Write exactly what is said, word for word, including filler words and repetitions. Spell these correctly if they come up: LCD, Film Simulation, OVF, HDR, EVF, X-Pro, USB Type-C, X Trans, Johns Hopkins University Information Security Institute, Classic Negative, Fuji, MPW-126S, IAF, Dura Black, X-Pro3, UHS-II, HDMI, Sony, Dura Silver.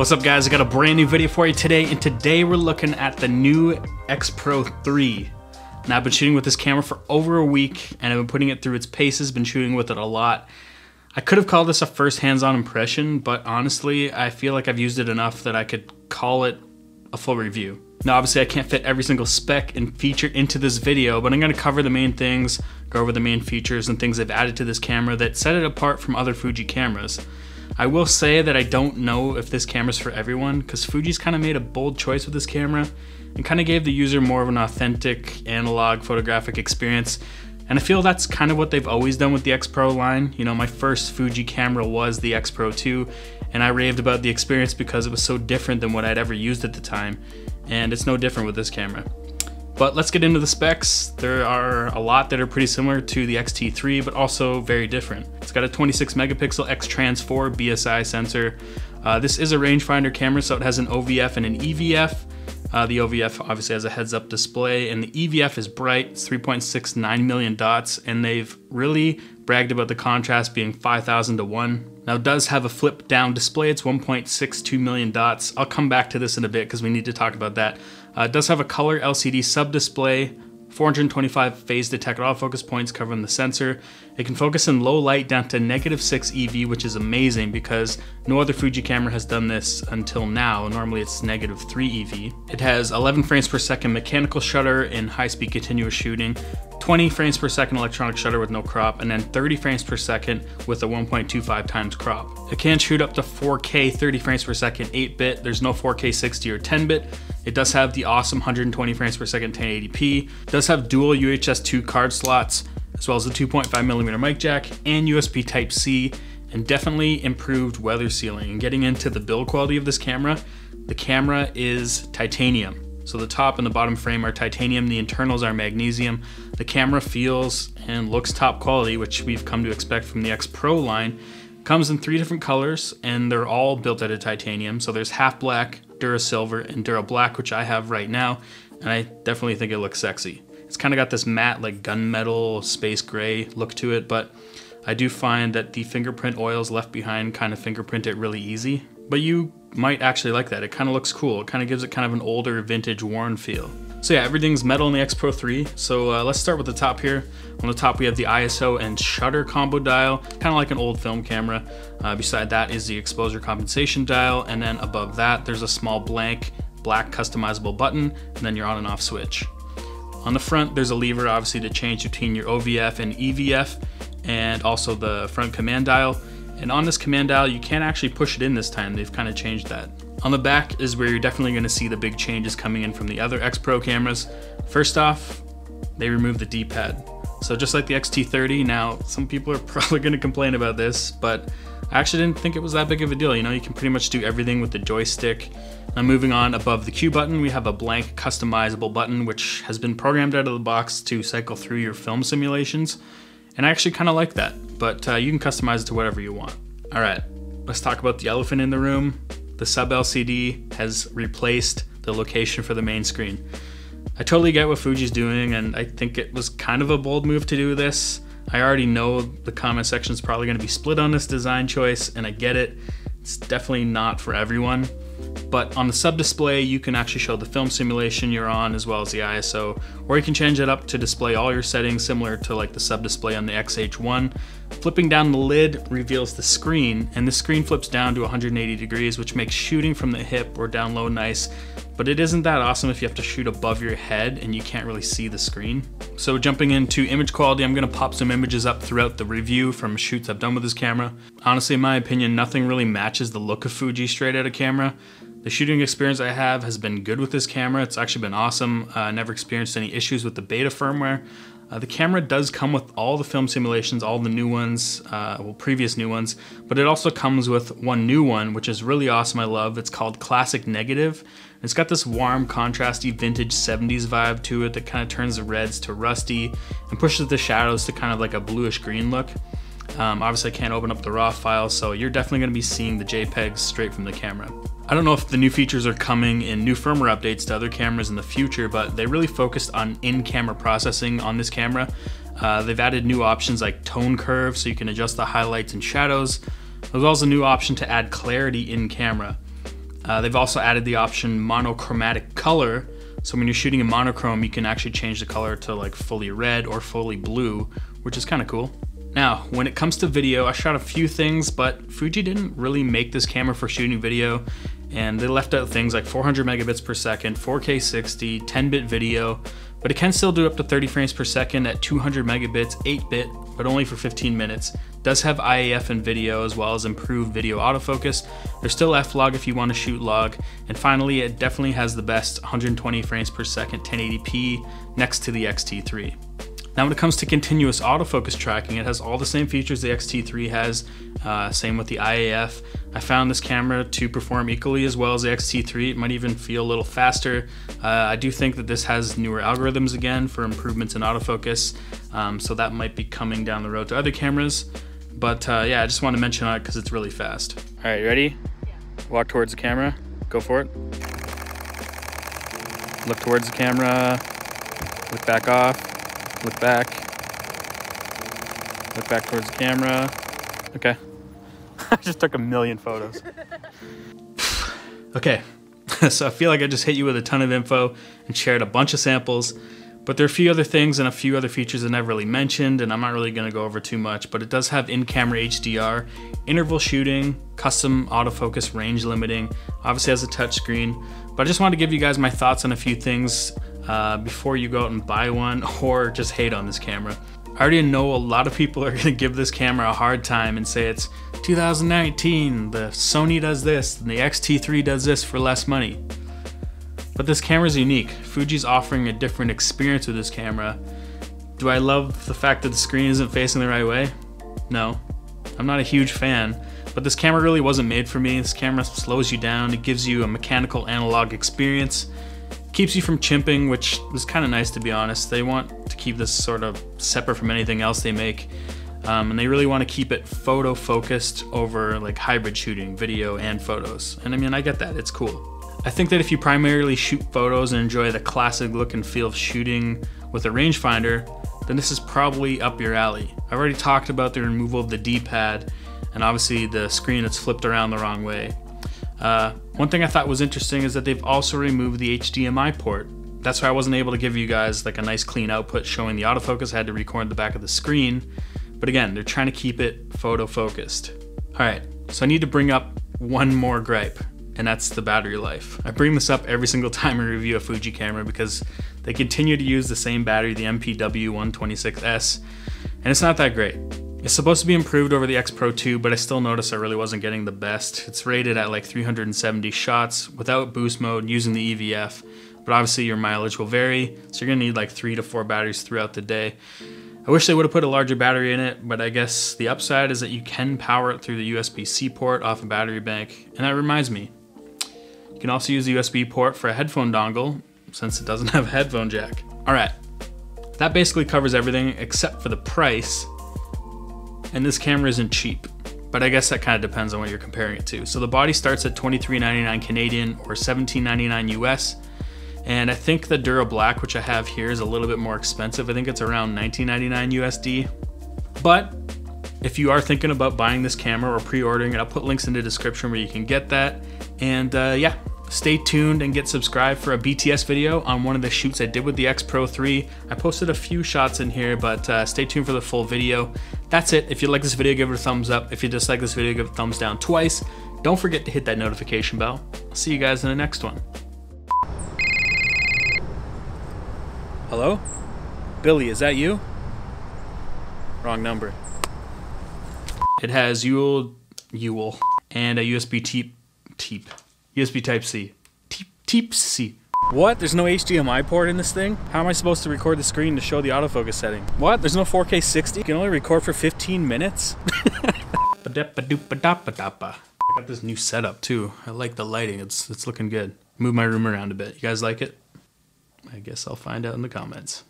What's up guys, I got a brand new video for you today, and today we're looking at the new X Pro three. Now I've been shooting with this camera for over a week and I've been putting it through its paces, been shooting with it a lot. I could have called this a first hands-on impression, but honestly I feel like I've used it enough that I could call it a full review. Now obviously I can't fit every single spec and feature into this video, but I'm going to cover the main things, go over the main features and things they've added to this camera that set it apart from other Fuji cameras. I will say that I don't know if this camera's for everyone, because Fuji's kind of made a bold choice with this camera and kind of gave the user more of an authentic analog photographic experience. And I feel that's kind of what they've always done with the X-Pro line. You know, my first Fuji camera was the X Pro two, and I raved about the experience because it was so different than what I'd ever used at the time. And it's no different with this camera. But let's get into the specs. There are a lot that are pretty similar to the X T three, but also very different. It's got a twenty-six megapixel X Trans four B S I sensor. Uh, this is a rangefinder camera, so it has an O V F and an E V F. Uh, the O V F obviously has a heads-up display, and the E V F is bright. It's three point six nine million dots, and they've really bragged about the contrast being five thousand to one. Now it does have a flip-down display. It's one point six two million dots. I'll come back to this in a bit because we need to talk about that. Uh, it does have a color L C D sub-display, four hundred twenty-five phase detected autofocus points covering the sensor. It can focus in low light down to negative six E V, which is amazing because no other Fuji camera has done this until now. Normally it's negative three E V. It has eleven frames per second mechanical shutter in high-speed continuous shooting, twenty frames per second electronic shutter with no crop, and then thirty frames per second with a one point two five times crop. It can shoot up to four K, thirty frames per second, eight bit. There's no four K sixty or ten bit. It does have the awesome one hundred twenty frames per second ten eighty P. It does have dual U H S two card slots, as well as a two point five millimeter mic jack and U S B Type C, and definitely improved weather sealing. And getting into the build quality of this camera, the camera is titanium. So the top and the bottom frame are titanium, the internals are magnesium. The camera feels and looks top quality, which we've come to expect from the X-Pro line. It comes in three different colors and they're all built out of titanium. So there's half black, Dura Silver, and Dura Black, which I have right now. And I definitely think it looks sexy. It's kind of got this matte, like gunmetal, space gray look to it, but I do find that the fingerprint oils left behind kind of fingerprint it really easy. But you might actually like that. It kind of looks cool. It kind of gives it kind of an older vintage worn feel. So yeah, everything's metal in the X Pro three. So uh, let's start with the top here. On the top we have the I S O and shutter combo dial, kind of like an old film camera. Uh, beside that is the exposure compensation dial, and then above that there's a small blank black customizable button, and then your on and off switch. On the front there's a lever obviously to change between your O V F and E V F, and also the front command dial. And on this command dial, you can't actually push it in this time. They've kind of changed that. On the back is where you're definitely gonna see the big changes coming in from the other X-Pro cameras. First off, they removed the D pad. So just like the X T thirty, now some people are probably gonna complain about this, but I actually didn't think it was that big of a deal. You know, you can pretty much do everything with the joystick. Now moving on, above the Q button, we have a blank customizable button, which has been programmed out of the box to cycle through your film simulations. And I actually kind of like that, but uh, you can customize it to whatever you want. All right, let's talk about the elephant in the room. The sub L C D has replaced the location for the main screen. I totally get what Fuji's doing, and I think it was kind of a bold move to do this. I already know the comment section is probably gonna be split on this design choice, and I get it. It's definitely not for everyone. But on the sub display, you can actually show the film simulation you're on as well as the I S O, or you can change it up to display all your settings similar to like the sub display on the X H one. Flipping down the lid reveals the screen, and the screen flips down to one hundred eighty degrees, which makes shooting from the hip or down low nice, but it isn't that awesome if you have to shoot above your head and you can't really see the screen. So jumping into image quality, I'm gonna pop some images up throughout the review from shoots I've done with this camera. Honestly, in my opinion, nothing really matches the look of Fuji straight out of camera. The shooting experience I have has been good with this camera. It's actually been awesome. I uh, never experienced any issues with the beta firmware. Uh, the camera does come with all the film simulations, all the new ones, uh, well, previous new ones, but it also comes with one new one, which is really awesome, I love. It's called Classic Negative. It's got this warm, contrasty, vintage seventies vibe to it that kind of turns the reds to rusty and pushes the shadows to kind of like a bluish green look. Um, obviously I can't open up the raw file, so you're definitely gonna be seeing the JPEGs straight from the camera. I don't know if the new features are coming in new firmware updates to other cameras in the future, but they really focused on in-camera processing on this camera. Uh, they've added new options like tone curve, so you can adjust the highlights and shadows, as well as a new option to add clarity in camera. Uh, they've also added the option monochromatic color. So when you're shooting in monochrome, you can actually change the color to like fully red or fully blue, which is kind of cool. Now, when it comes to video, I shot a few things, but Fuji didn't really make this camera for shooting video, and they left out things like four hundred megabits per second, four K sixty, ten bit video, but it can still do up to thirty frames per second at two hundred megabits, eight bit, but only for fifteen minutes. It does have I A F in video as well as improved video autofocus. There's still F log if you want to shoot log. And finally, it definitely has the best one hundred twenty frames per second ten eighty p next to the X T three. Now when it comes to continuous autofocus tracking, it has all the same features the X T three has, uh, same with the I A F. I found this camera to perform equally as well as the X T three. It might even feel a little faster. Uh, I do think that this has newer algorithms again for improvements in autofocus, um, so that might be coming down the road to other cameras. But uh, yeah, I just want to mention it because it's really fast. All right, ready? Yeah. Walk towards the camera, go for it. Look towards the camera, look back off. Look back, look back towards the camera. Okay. I just took a million photos. Okay, so I feel like I just hit you with a ton of info and shared a bunch of samples, but there are a few other things and a few other features that I've really mentioned, and I'm not really gonna go over too much, but it does have in-camera H D R, interval shooting, custom autofocus range limiting, obviously has a touchscreen, but I just wanted to give you guys my thoughts on a few things Uh, before you go out and buy one or just hate on this camera. I already know a lot of people are gonna give this camera a hard time and say it's two thousand nineteen, the Sony does this and the X T three does this for less money. But this camera's unique. Fuji's offering a different experience with this camera. Do I love the fact that the screen isn't facing the right way? No, I'm not a huge fan, but this camera really wasn't made for me. This camera slows you down. It gives you a mechanical analog experience. Keeps you from chimping, which is kind of nice to be honest. They want to keep this sort of separate from anything else they make. Um, and they really want to keep it photo focused over like hybrid shooting, video and photos. And I mean, I get that, it's cool. I think that if you primarily shoot photos and enjoy the classic look and feel of shooting with a rangefinder, then this is probably up your alley. I've already talked about the removal of the D pad and obviously the screen that's flipped around the wrong way. Uh, one thing I thought was interesting is that they've also removed the H D M I port. That's why I wasn't able to give you guys like a nice clean output showing the autofocus. I had to record the back of the screen. But again, they're trying to keep it photo focused. All right, so I need to bring up one more gripe, and that's the battery life. I bring this up every single time I review a Fuji camera because they continue to use the same battery, the M P W one twenty-six S, and it's not that great. It's supposed to be improved over the X Pro two, but I still noticed I really wasn't getting the best. It's rated at like three hundred seventy shots without boost mode using the E V F, but obviously your mileage will vary, so you're gonna need like three to four batteries throughout the day. I wish they would have put a larger battery in it, but I guess the upside is that you can power it through the U S B C port off a battery bank. And that reminds me, you can also use the U S B port for a headphone dongle since it doesn't have a headphone jack. All right, that basically covers everything except for the price. And this camera isn't cheap, but I guess that kind of depends on what you're comparing it to. So the body starts at twenty-three ninety-nine Canadian or seventeen ninety-nine U S. And I think the Dura Black, which I have here, is a little bit more expensive. I think it's around nineteen ninety-nine U S D. But if you are thinking about buying this camera or pre-ordering it, I'll put links in the description where you can get that. And uh, yeah, stay tuned and get subscribed for a B T S video on one of the shoots I did with the X Pro three. I posted a few shots in here, but uh, stay tuned for the full video. That's it. If you like this video, give it a thumbs up. If you dislike this video, give it a thumbs down twice. Don't forget to hit that notification bell. I'll see you guys in the next one. Hello? Billy, is that you? Wrong number. It has U L, U L, and a U S B T, T, U S B Type C. T, Type C. What? There's no H D M I port in this thing? How am I supposed to record the screen to show the autofocus setting? What? There's no four K sixty? You can only record for fifteen minutes? I got this new setup too. I like the lighting. It's, it's looking good. Move my room around a bit. You guys like it? I guess I'll find out in the comments.